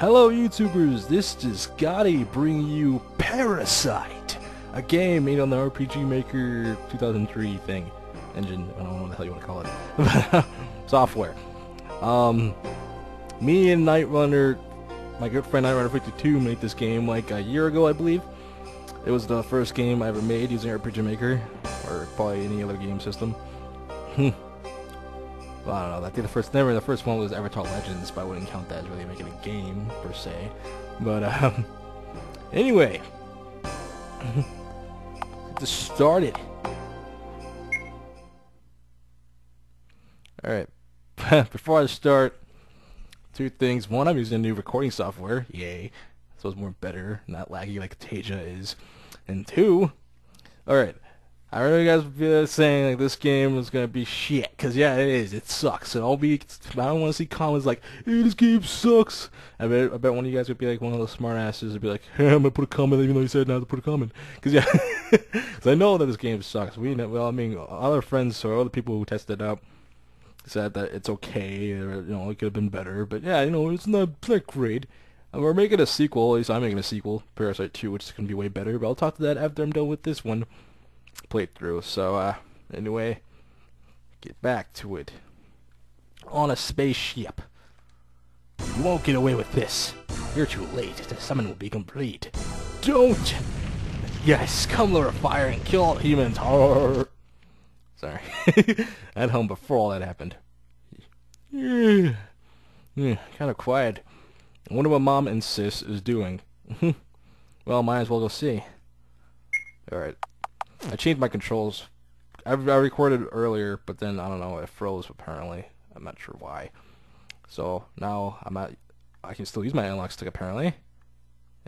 Hello YouTubers, this is Gotti bringing you Parasite, a game made on the RPG Maker 2003 thing. Engine, I don't know what the hell you want to call it. Software. Me and Nightrunner, my good friend Nightrunner52 made this game like a year ago, I believe. It was the first game I ever made using RPG Maker, or probably any other game system. Well, I don't know. I think the first one was Avatar Legends, but I wouldn't count that as really making a game per se. But anyway, get this started. All right. Before I start, two things. One, I'm using new recording software. Yay! So it's more better, not laggy like Teja is. And two, all right. I remember you guys saying like this game was gonna be shit, cause yeah, it is. It sucks. And I don't want to see comments like, "Hey, this game sucks." I bet one of you guys would be like one of those smartasses would be like, "Hey, I'm gonna put a comment," even though you said not to put a comment, cause yeah, cause I know that this game sucks. Well, I mean, other friends or other people who tested it out said that it's okay, or you know, it could have been better, but yeah, you know, it's not great. And we're making a sequel. At least I'm making a sequel, Parasite 2, which is gonna be way better. But I'll talk to that after I'm done with this one. Playthrough. So anyway, get back to it. On a spaceship. You won't get away with this. You're too late. The summon will be complete. Don't. Yes, come Lord of Fire and kill all humans. Arr. Sorry, at home before all that happened. Yeah. Yeah, kind of quiet. I wonder what Mom and Sis is doing. Well, might as well go see. All right. I changed my controls. I recorded earlier, but then I don't know, it froze apparently. I'm not sure why. So now I can still use my analog stick apparently.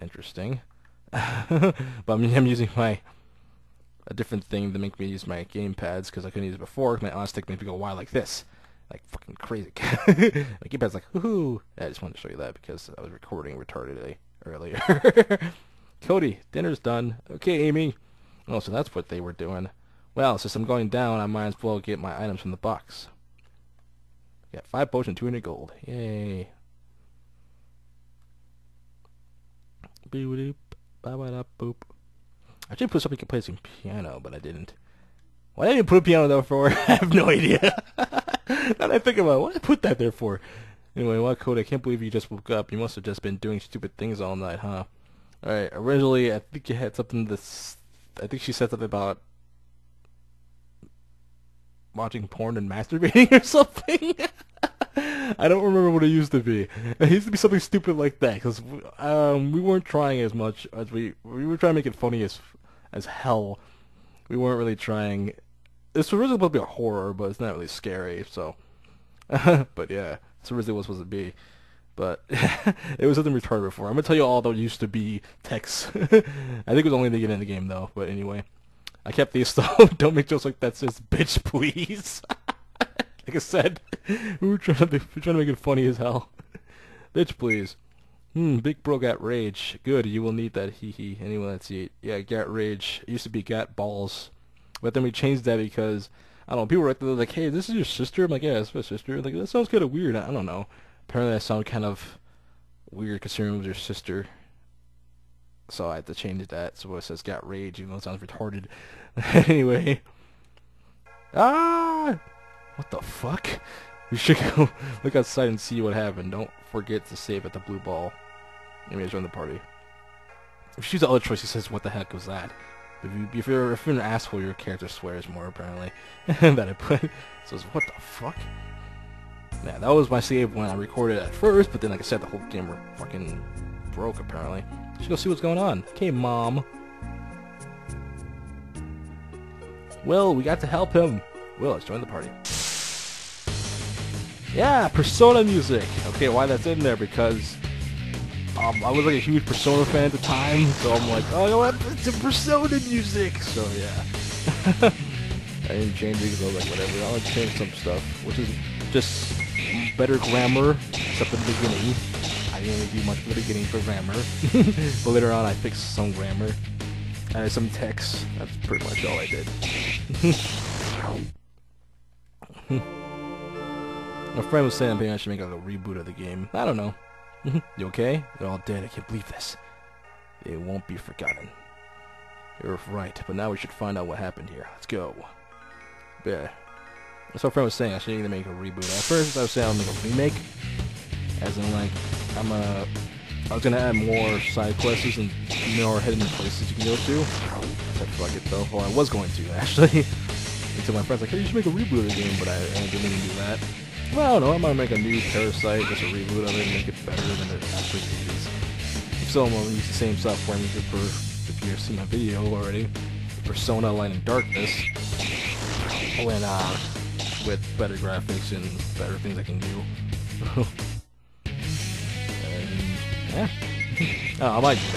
Interesting. But I'm using a different thing to make me use my game pads, because I couldn't use it before. My analog stick made me go wild like this, like fucking crazy. My game pad's like woohoo. I just wanted to show you that because I was recording retardedly earlier. Cody, dinner's done. Okay, Amy. Oh, so that's what they were doing. Well, since I'm going down, I might as well get my items from the box. Got 5 potions, 200 gold. Yay. I should put something playing piano, but I didn't. Why did I put a piano there for? I have no idea. Now that I think about it, what did I put that there for? Anyway, well, Cody, I can't believe you just woke up. You must have just been doing stupid things all night, huh? Alright, originally, I think you had something that's... I think she said something about watching porn and masturbating or something. I don't remember what it used to be. It used to be something stupid like that, because we weren't trying as much as we were trying to make it funny as hell. We weren't really trying. This was originally supposed to be a horror, but it's not really scary. So, but yeah, that's originally what it's supposed to be. But it was something retarded before. I'm gonna tell you all that used to be texts. I think it was only to get in the game though. But anyway, I kept these though. Don't make jokes like that, sis. Bitch, please. Like I said, we were trying to make it funny as hell. Bitch, please. Big bro got rage. Good, you will need that. Hee. Anyway, let's see. Yeah, got rage. It used to be got balls, but then we changed that because I don't know. People were like, "Hey, this is your sister." I'm like, "Yeah, it's my sister." Like that sounds kind of weird. I don't know. Apparently, I sound kind of weird considering it was your sister. So I had to change that. So it says got rage, even though it sounds retarded. Anyway. Ah! What the fuck? We should go look outside and see what happened. Don't forget to save at the blue ball. Maybe I join the party. If she's the other choice, she says, what the heck was that? If you're an asshole, your character swears more, apparently. That I put. So it's, what the fuck? Yeah, that was my save when I recorded it at first, but then, like I said, the whole game were fucking broke, apparently. Let's go see what's going on. Okay, Mom. Will, we got to help him. Will, let's join the party. Yeah, Persona music. Okay, why that's in there, because I was like a huge Persona fan at the time, so I'm like, oh, you know what? It's a Persona music! So, yeah. I didn't change it because I was like, whatever. I'll change some stuff, which is just... better grammar, except at the beginning. I didn't really do much at the beginning for grammar, but later on I fixed some grammar, added some text. That's pretty much all I did. My friend was saying I should make like a reboot of the game. I don't know. You okay? They're all dead. I can't believe this. It won't be forgotten. You're right, but now we should find out what happened here. Let's go. Yeah. That's what my friend was saying. I should either make a reboot. At first, I was saying I'll make a remake. As in, like, I was gonna add more side quests and more hidden places you can go to. Except for like it though. Well, I was going to actually. Until my friend's like, hey, you should make a reboot of the game, but I didn't even do that. Well, I don't know. I might make a new Parasite, just a reboot of it, and make it better than it actually is. If so, I'm gonna use the same software I'm using for. If you've seen my video already, Persona Light and Darkness. When with better graphics and better things I can do. Yeah. Oh, I might do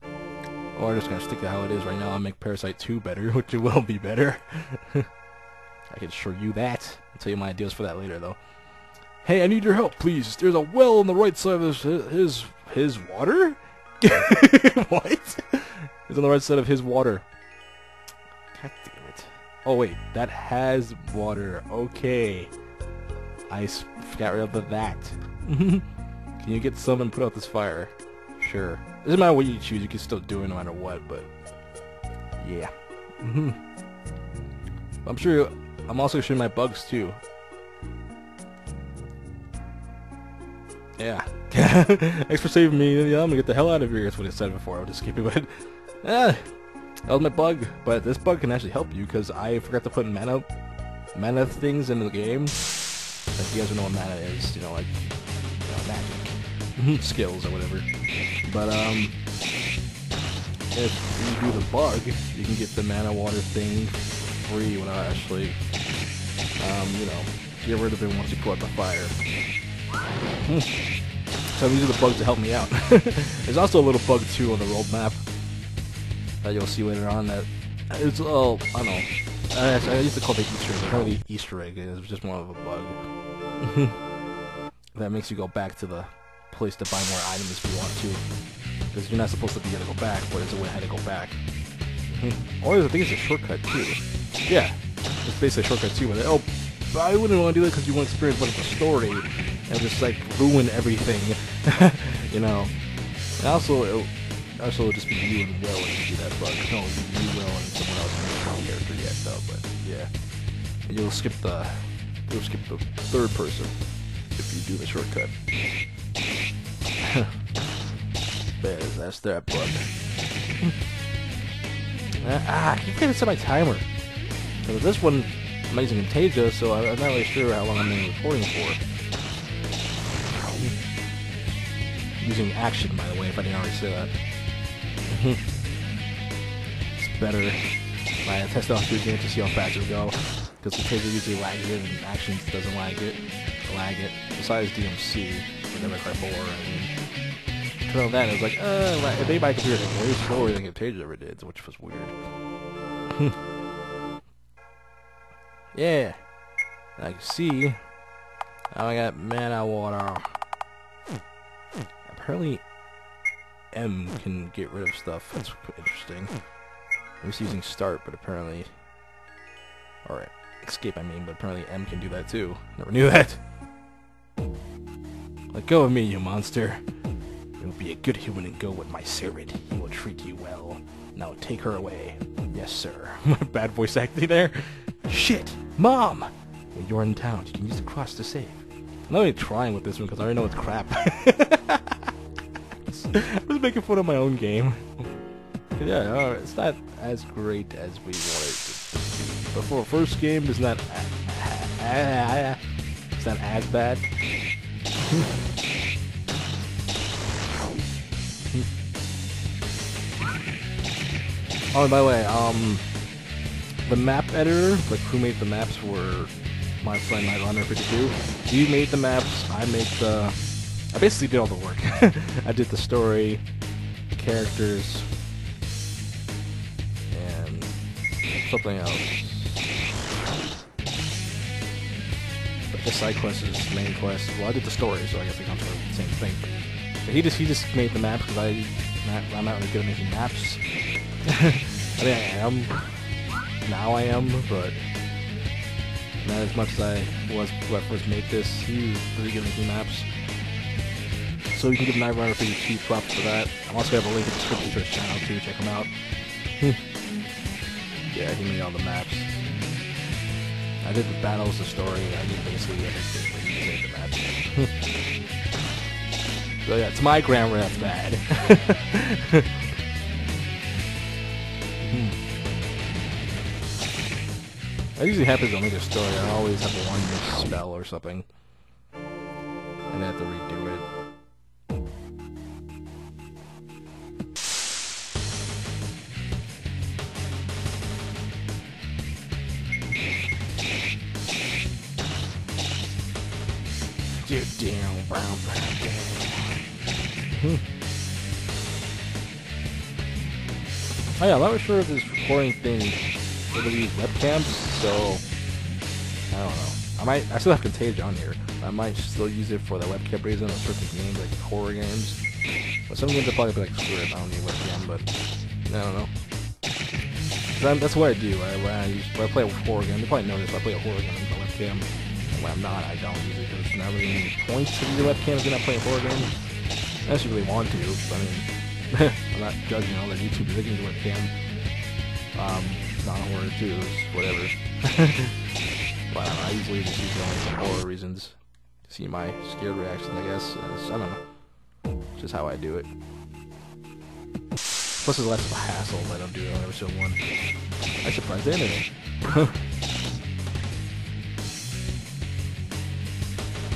that. Or I'm just gonna stick to how it is right now and make Parasite 2 better, which it will be better. I can assure you that. I'll tell you my ideas for that later, though. Hey, I need your help, please. There's a well on the right side of his water? What? It's on the right side of his water. God damn it. Oh, wait. That has water. Okay. I got rid of that. Can you get some and put out this fire? Sure. It doesn't matter what you choose, you can still do it no matter what, but... yeah. I'm sure... I'm also shooting my bugs, too. Yeah. Thanks for saving me. I'm gonna get the hell out of here. That's what I said before. I'll just keep it with... ah, that was my bug. But this bug can actually help you, because I forgot to put mana things into the game. Like, you guys don't know what mana is. You know, like... magic skills or whatever, but if you do the bug, you can get the mana water thing free without actually, you know, get rid of it once you put out the fire. So these are the bugs to help me out. There's also a little bug too on the roadmap that you'll see later on. That it's all I don't know. I used to call it Easter egg. Kind of the Easter egg is just more of a bug. That makes you go back to the place to buy more items if you want to. Because you're not supposed to be able to go back, but it's a way how to go back. Or I think it's a shortcut too. Yeah, it's basically a shortcut too. But oh, I wouldn't want to do that because you want to experience much of the story and just like ruin everything, you know. And also it'll just be you and Will if you do that bug. No, you Will and someone else not a character yet though. But yeah, and you'll skip the third person. If you do the shortcut. That's that bug. I keep getting set my timer. So this one, I'm not using Teja, so I'm not really sure how long I'm recording for. I'm using action, by the way, if I didn't already say that. It's better. I test off your game to see how fast it'll go. Because the Teja usually lags it, and action doesn't lag it. Besides DMC, and MFI4, and until then, it was like, it made my computer like way slower than Teja ever did, which was weird. Yeah, I can see. Now I got mana water. Apparently, M can get rid of stuff. That's interesting. I was using start, but apparently, all right, escape. I mean, but apparently M can do that too. Never knew that. Let go of me, you monster. You will be a good human and go with my servant. He will treat you well. Now take her away. Yes, sir. Bad voice acting there. Shit! Mom! When you're in town, you can use the cross to save. I'm not even trying with this one because I already know it's crap. I was making fun of my own game. Yeah, all right, it's not as great as we wanted it to be. But for a first game, it's not as bad. Oh, and by the way, the map editor, like who made the maps, were my friend Nightrunner52. He made the maps. I basically did all the work. I did the story, the characters, and something else. The side quest is the main quest. Well, I did the story, so I guess it comes to the same thing. But he just made the maps because I'm not really good at making maps. I mean, I am now, but not as much as I was when I first made this. He was pretty good at making maps. So you can give Nightrunner pretty cheap props for that. I also have a link in the description to his channel too, check him out. Yeah, he made all the maps. I did the battles, the story, I did basically everything when he made the maps. So yeah, it's my grammar that's bad. That usually happens on either story, I always have to one spell or something. And I have to redo it. Oh yeah, I'm not sure if this recording thing will use webcams, so I don't know. I still have Teja on here. I might still use it for that webcam reason on certain games, like horror games. But some games I'll probably be like, screw it, I don't need webcam, but I don't know. That's what I do. When I play a horror game, you probably know this, I play a horror game with a webcam. When I'm not, I don't use it because there's not really any points to use a webcam if you're not playing horror games. Unless you really want to, but I mean, I'm not judging all the YouTubers that can use a webcam. Non-horror too, whatever. But I usually just use it only for horror reasons. See my scared reaction, I guess. I don't know. It's just how I do it. Plus, it's less of a hassle if I don't do it on episode 1. I surprised the internet.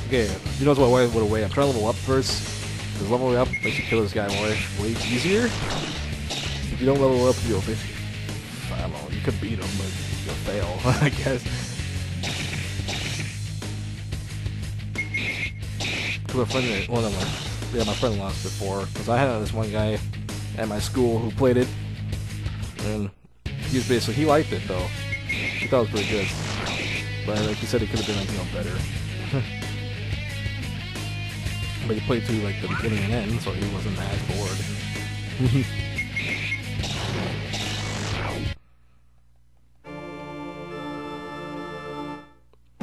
Okay, you know what a way. I'm trying to level up first. Because leveling up makes you kill this guy more way easier. If you don't level up, you'll basically, I don't know, you could beat him, but you'll fail, I guess. Because my friend, my friend lost before. Because I had this one guy at my school who played it, and he was basically, he liked it though. He thought it was pretty good, but like he said, it could have been like, you know, better. But he played through like the beginning and end, so he wasn't as bored.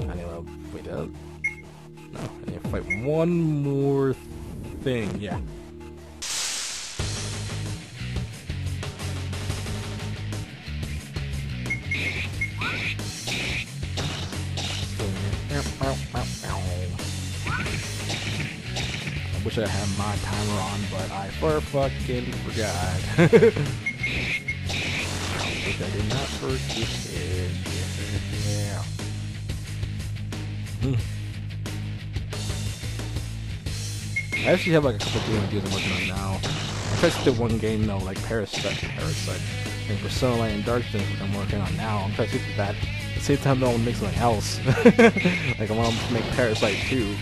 I need to wait up. No, I need to fight one more thing. Yeah. Wish I had my timer on, but I fucking forgot. I wish I did not forget it. Yeah. I actually have like a couple game ideas I'm working on now. I tried to do one game though, like Parasite, and Persona and Dark Things, which I'm working on now. I'm trying to stick to that. At the same time, no one makes something else. Like I want to make Parasite 2.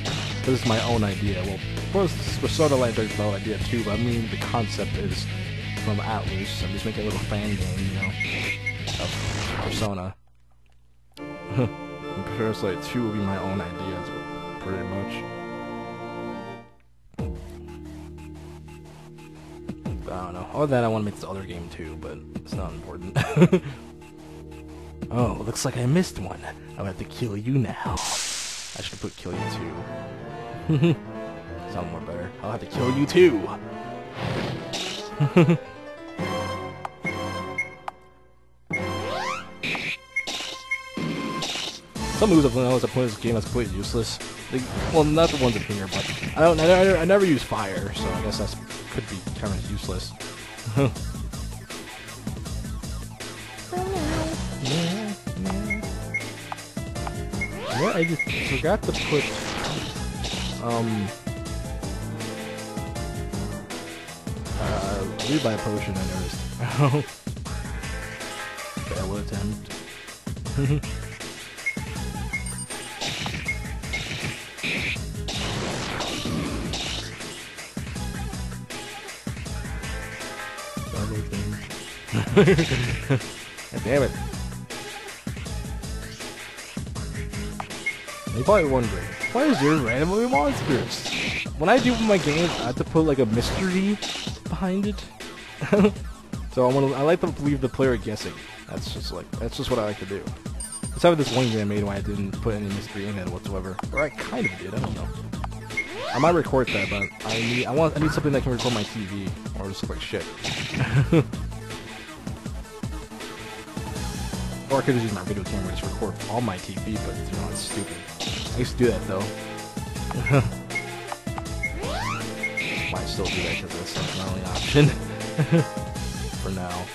This is my own idea. Well, first, Persona Lanterns is my idea too, but I mean the concept is from Atlus. I'm just making a little fan game, you know, of Persona. And Parasite 2 will be my own idea, pretty much. But I don't know. Other than that, I want to make this other game too, but it's not important. Oh, looks like I missed one. I'm about to kill you now. I should put kill you too. Sound more better. I'll have to kill you too. Some moves I've noticed at the point of this game that's completely useless. Like, well, not the ones in here, but I never use fire, so I guess that could be kind of useless. What? I just forgot to put. I buy a potion, I noticed. Oh. Okay, I will attempt. Damn it. You're probably wondering, why is there randomly monsters? When I do my games, I have to put like a mystery behind it. So I like to leave the player guessing. That's just what I like to do. Except for this one game I made when I didn't put any mystery in it whatsoever. Or I kind of did, I don't know. I might record that, but I need something that can record my TV, or just look like shit. Or I could just use my video camera to record on my TV, but you know, it's stupid. I used to do that though. Might still do that because that's like my only option for now.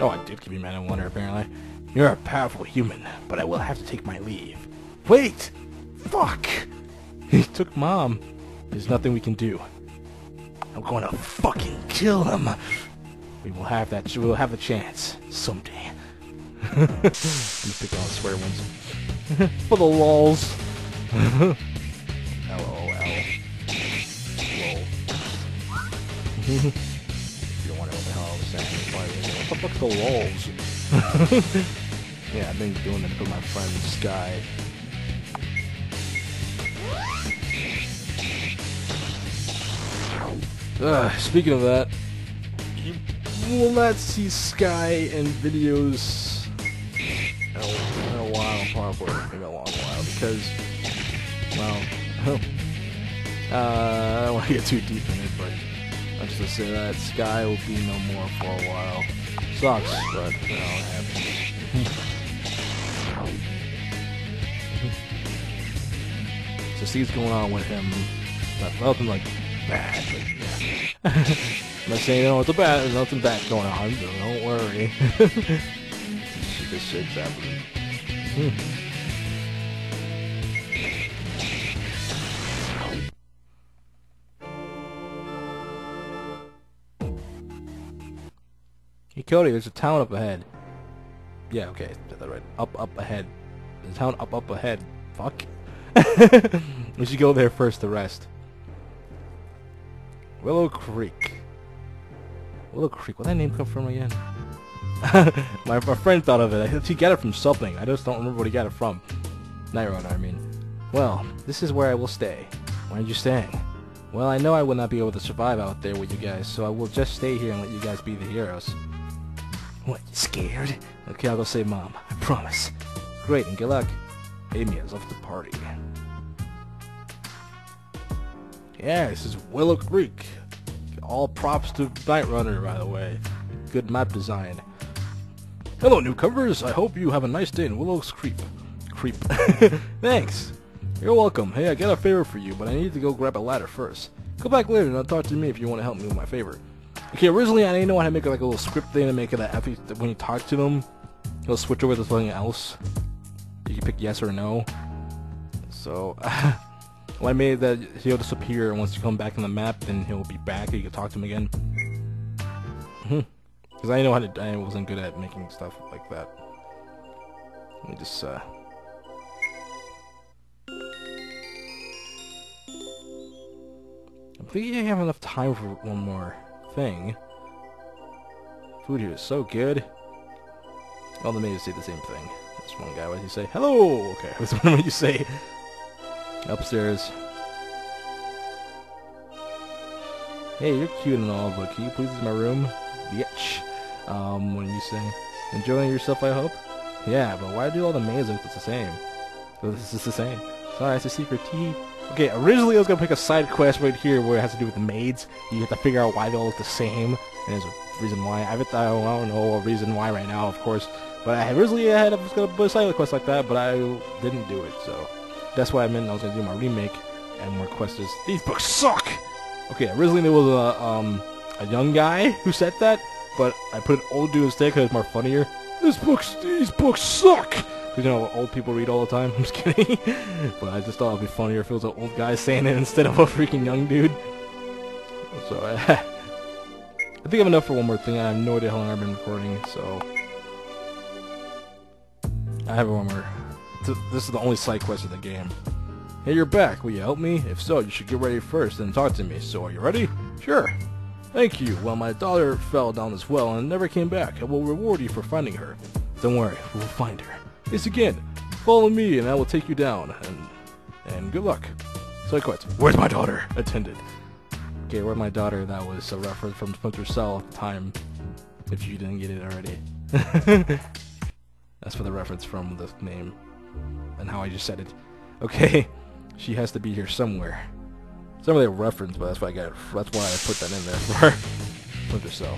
Oh, I did give you Man of Wonder, apparently. You're a powerful human, but I will have to take my leave. Wait! Fuck! He took Mom. There's nothing we can do. I'm going to fucking kill him. We will have that. We'll have a chance someday. I'm just picking on swear ones for the lols. LOL. Lol. What the fuck, the lols? Yeah, I've been doing it for my friend Sky. Speaking of that, you will not see Sky in videos in a while, probably. Maybe a long while, because, well, I don't want to get too deep in it, but I'm just gonna say that Sky will be no more for a while. Sucks, but you know, it happens. So things going on with him, nothing like bad. But yeah. I'm not saying no, it's a bad. There's nothing bad going on. Don't worry. This shit's happening. Hey Cody, there's a town up ahead. Yeah, okay, did that right. Up ahead. There's a town up ahead. Fuck. We should go there first to rest. Willow Creek. Willow Creek, where'd that name come from again? my friend thought of it. He got it from something. I just don't remember what he got it from. Nairon, I mean. Well, this is where I will stay. Why are you staying? Well, I know I will not be able to survive out there with you guys, so I will just stay here and let you guys be the heroes. What, you scared? Okay, I'll go save Mom. I promise. Great, and good luck. Amy has left the party. Yeah, this is Willow Creek. All props to Nightrunner, by the way. Good map design. Hello, newcomers. I hope you have a nice day in Willow's Creek. Creep. Thanks. You're welcome. Hey, I got a favor for you, but I need to go grab a ladder first. Go back later and I'll talk to me if you want to help me with my favor. Okay, originally I didn't know how to make like a little script thing to make it that when you talk to them, he'll switch over to something else. You can pick yes or no. So, well, I made that he'll disappear, and once you come back in the map, then he'll be back and you can talk to him again. Because I didn't know how to, I wasn't good at making stuff like that. Let me just, I think I have enough time for one more thing. Food here is so good. All the maids say the same thing. This one guy, what did he say? Hello! Okay, this one, what you say? Upstairs. Hey, you're cute and all, but can you please leave my room? Bitch. What did you say? Enjoying yourself, I hope? Yeah, but why do all the maids look the same? This is the same. Sorry, it's a secret tea. Okay, originally I was gonna pick a side quest right here where it has to do with the maids. You have to figure out why they all look the same, and there's a reason why. I don't know a reason why right now, of course. But I was gonna put a side quest like that, but I didn't do it. So that's why I meant I was gonna do my remake and more quests. These books suck. Okay, originally there was a young guy who said that, but I put an old dude instead because it's more funnier. These books suck. Because, you know, old people read all the time. I'm just kidding. But I just thought it would be funnier if it was an old guy saying it instead of a freaking young dude. So, I think I have enough for one more thing. I have no idea how long I've been recording, so... I have one more. This is the only side quest of the game. Hey, you're back. Will you help me? If so, you should get ready first and talk to me. So, are you ready? Sure. Thank you. Well, my daughter fell down this well and never came back. I will reward you for finding her. Don't worry. We will find her. Yes, again, follow me and I will take you down, and good luck. So I quit. Where's my daughter? Attended. Okay, where's my daughter? That was a reference from Splinter Cell at the time, if you didn't get it already. That's for the reference from the name and how I just said it. Okay, she has to be here somewhere. It's not really a reference, but that's why I got it. That's why I put that in there for Splinter Cell.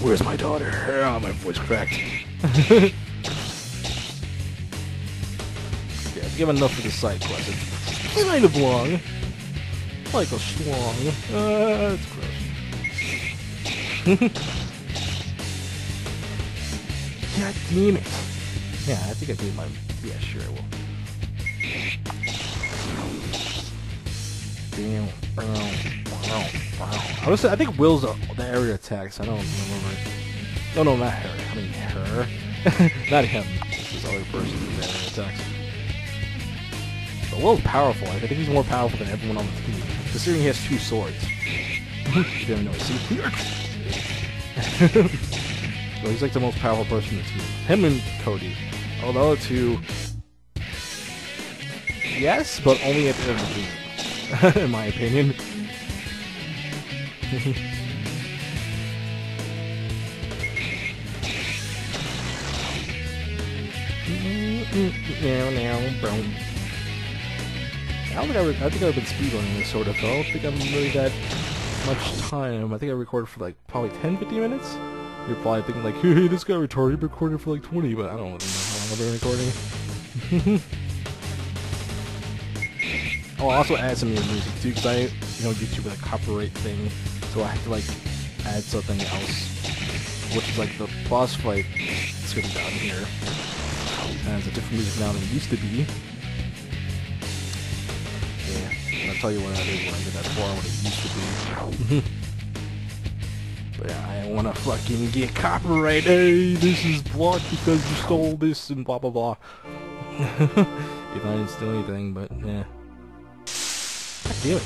Where's my daughter? Oh, my voice cracked. Yeah, I've given enough for the side quest. It might have belong. Like a schlong. That's gross. God damn it. Yeah, I think I gave my... Yeah, sure I will. Damn. I think Will's the area attacks. I don't remember. No, no, not her. I mean her. Not him. This other person is area attacks. But Will's powerful. I think he's more powerful than everyone on the team. Considering he has two swords. You didn't know. See? So he's like the most powerful person in the team. Him and Cody. Although two... Yes, but only at the end of the game. In my opinion. I think I've been speedrunning this sort of though. I don't think I've really that much time. I think I recorded for like probably 10-15 minutes. You're probably thinking like, hey, this guy retarded, recorded for like 20, but I don't know how long I've been recording. Oh, I also add some of your music too, because I, you know, YouTube with a copyright thing, so I have to like add something else, which is like the boss fight that's going to be down here, and it's a different music now than it used to be. Yeah, and I'll tell you what I did when I did that far, what it used to be. But yeah, I want to fucking get copyright. Hey, this is blocked because you stole this and blah blah blah. If I didn't steal anything, but yeah. God damn it.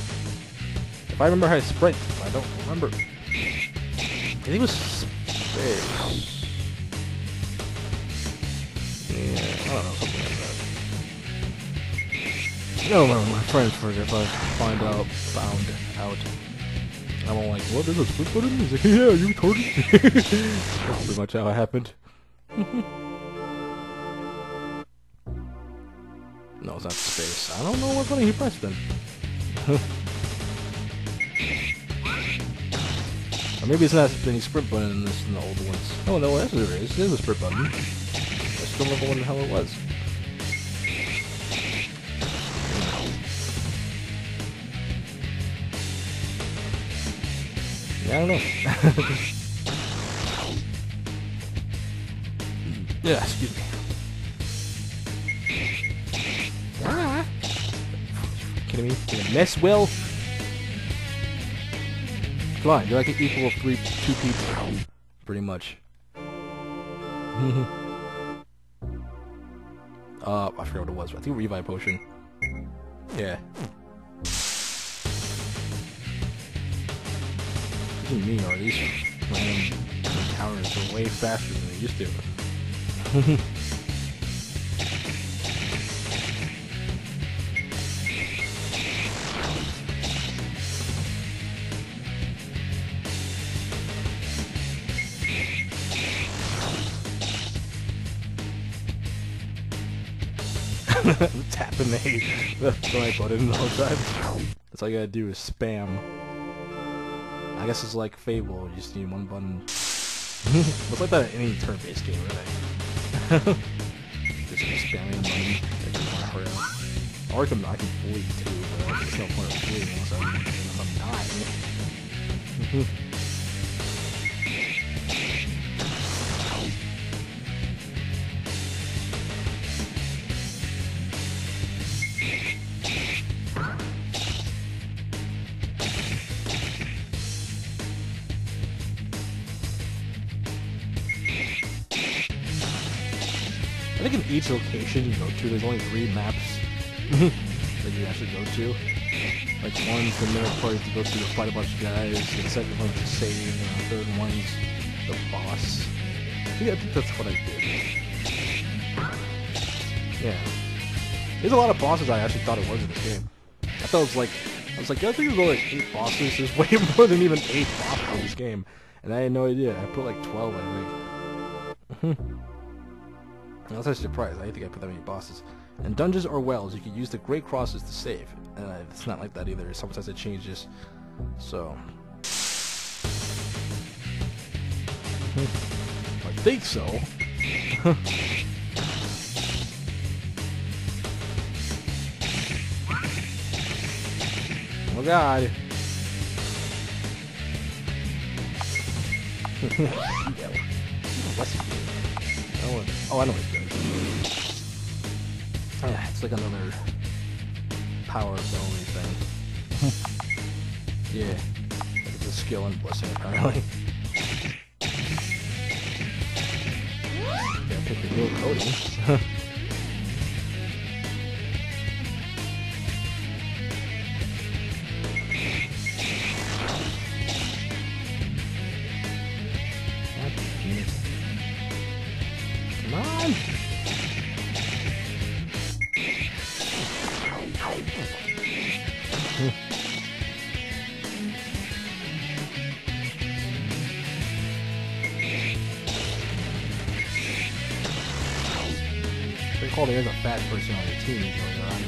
If I remember how to sprint, I don't remember. I think it was space. Yeah, I don't know, something like that. No, no, my friends forget if I found out. I'm all like, what is this? What is this? He's like, yeah, you retarded. That's pretty much how it happened. No, it's not space. I don't know what button he pressed then. Or maybe it's not any sprint button in this in the old ones. Oh no, that's what it is. There's a sprint button. I still don't know what the hell it was. Yeah, I don't know. Yeah, excuse me. Kidding me? You're gonna miss, Will? Come on, you're like an equal of two people. Pretty much. I forgot what it was. I think revive potion. Yeah. What do you mean, are these random encounters are way faster than they used to? I'm tapping the right button all the time. That's all you gotta do is spam. I guess it's like Fable, you just need one button. It's like that in any turn-based game, really. Just spamming the button that you wanna hurry up. Or I can bleed too, but like, there's no point of bleeding unless I'm dying. I think in each location you go to, there's only 3 maps that you actually go to. Like, one's the middle part to go to to fight a bunch of guys, the second one's to save, and the third one's the boss. Yeah, I think that's what I did. Yeah. There's a lot of bosses I actually thought it was in this game. I thought it was like, I think there's only like 8 bosses. There's way more than even 8 bosses in this game, and I had no idea. I put like 12, I think. I was actually surprised. I didn't think I put that many bosses. In dungeons or wells, you can use the great crosses to save, and it's not like that either. Sometimes it changes. So, I think so. Oh God! Oh, I know what it does. It's like another power ability thing. Yeah, it's a skill and blessing apparently. Gotta pick the real coding. There's a fat person on your team usually, right?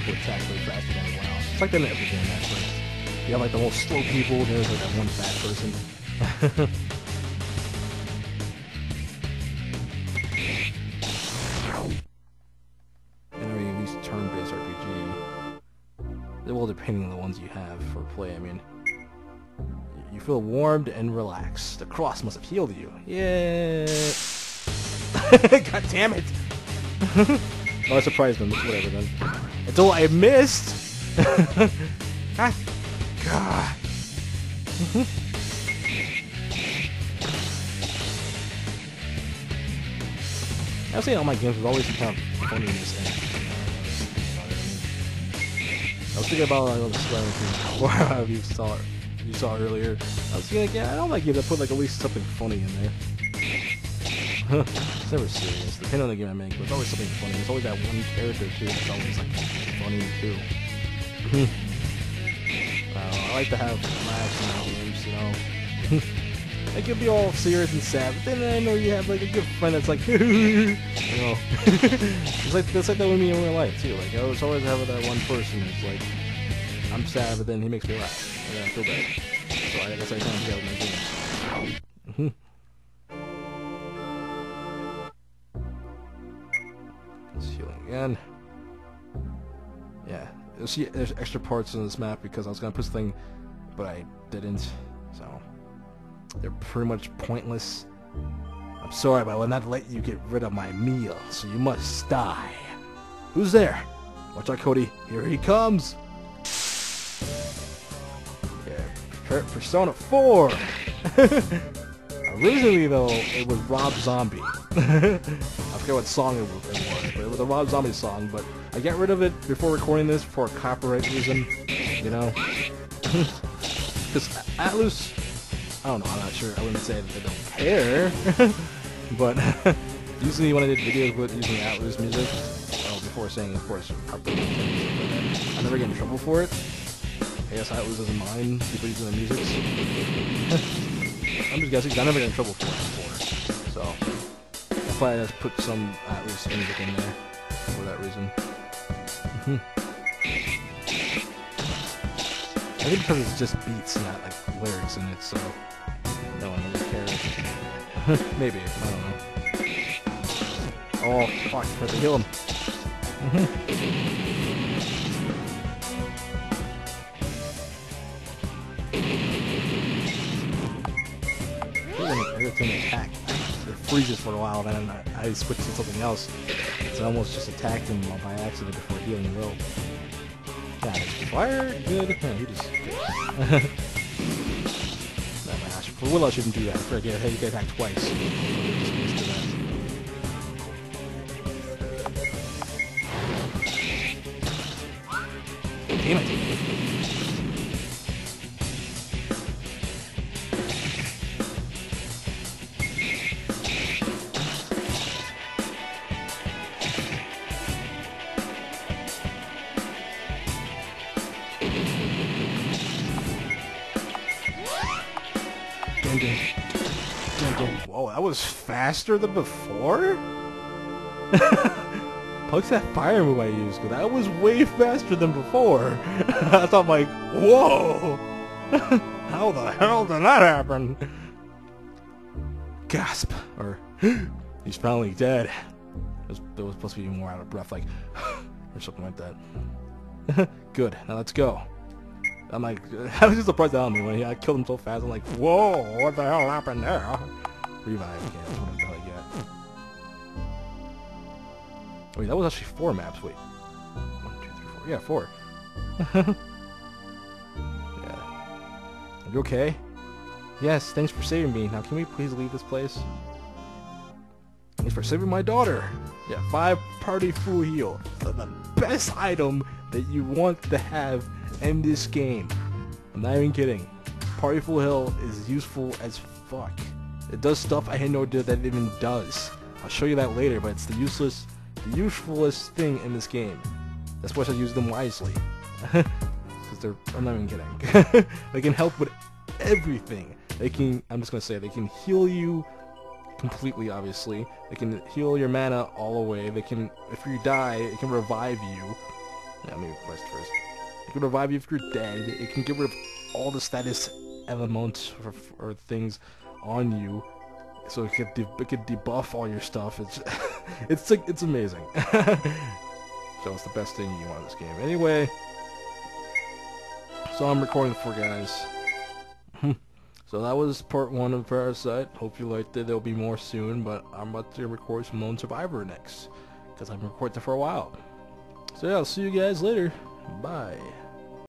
Who attacks way faster than everyone else. It's like that in every game, actually. You have like the whole slow people, and there's like that one fat person. And I mean, at least turn-based RPG. Well, depending on the ones you have for play, I mean. You feel warmed and relaxed. The cross must have healed you. Yeah. God damn it! Oh, I surprised them. Whatever, then. It's all I missed! God. God. I've seen all my games, there's always some kind of funniness in it. I was thinking about all the swearing before you saw earlier. I was thinking, like, yeah, I don't like games that put like at least something funny in there. It's never serious, depending on the game I make, but it's always something funny. There's always that one character, too, that's always, like, funny, too. I like to have laughs and outrages, you know? It could be all serious and sad, but then I know you have, like, a good friend that's like, you know? It's like that with me in real life, too. Like, I always have that one person who's like, I'm sad, but then he makes me laugh, and then I feel bad. So I guess I can't get out of my game. Healing again. Yeah, you'll see there's extra parts in this map because I was gonna push the thing, but I didn't. So they're pretty much pointless. I'm sorry, but I will not let you get rid of my meal, so you must die. Who's there? Watch out, Cody. Here he comes. Yeah, Persona 4. Originally, though, it was Rob Zombie. I forget what song it was, but it was a Rob Zombie song, but I got rid of it before recording this for a copyright reason, you know? Because Atlus, I don't know, I'm not sure, I wouldn't say that they don't care, but usually when I did videos with using Atlus music, well, before saying, of course, I never get in trouble for it. I guess Atlus doesn't mind people using the music. I'm just guessing, because I never get in trouble for it before, so... I just put some Atlus music in there for that reason. I think because it's just beats, not like lyrics in it, so no one really cares. Maybe, I don't know. Oh fuck! I have to heal him. Every time they attack, it freezes for a while, and then I switch to something else. So I almost just attacked him by accident before healing Will. Got it. Fire? Good. Yeah, he just... For Will, I shouldn't do that. I forget. Hey, you can attack twice. Damn it. Dun-dun. Dun-dun. Whoa, that was faster than before? Punks that fire move I used, because that was way faster than before. I thought, like, whoa! How the hell did that happen? Gasp. Or, he's finally dead. There was supposed to be more out of breath, like, or something like that. Good, now let's go. I'm like, I was just surprised at me when I killed him so fast. I'm like, whoa, what the hell happened there? Revive again, what the hell I got. Wait, that was actually 4 maps, wait. 1, 2, 3, 4, yeah, 4. Yeah. Are you okay? Yes, thanks for saving me. Now, can we please leave this place? Thanks for saving my daughter. Yeah, 5 party full heal. The best item that you want to have in this game. I'm not even kidding. Party full heal is useful as fuck. It does stuff I had no idea that it even does. I'll show you that later, but it's the useless thing in this game. That's why I should use them wisely. Because I'm not even kidding. They can help with everything. I'm just gonna say, they can heal you completely, obviously. They can heal your mana all the way. They can, if you die, it can revive you. Yeah, maybe quest first. It can revive you if you're dead. It can get rid of all the status elements or things on you, so it could debuff all your stuff. It's like, it's amazing. So it's the best thing you want in this game. Anyway, so I'm recording for guys. So that was part 1 of Parasite. Hope you liked it. There'll be more soon, but I'm about to record some Lone Survivor next, because I've been recording for a while. So yeah, I'll see you guys later. Bye.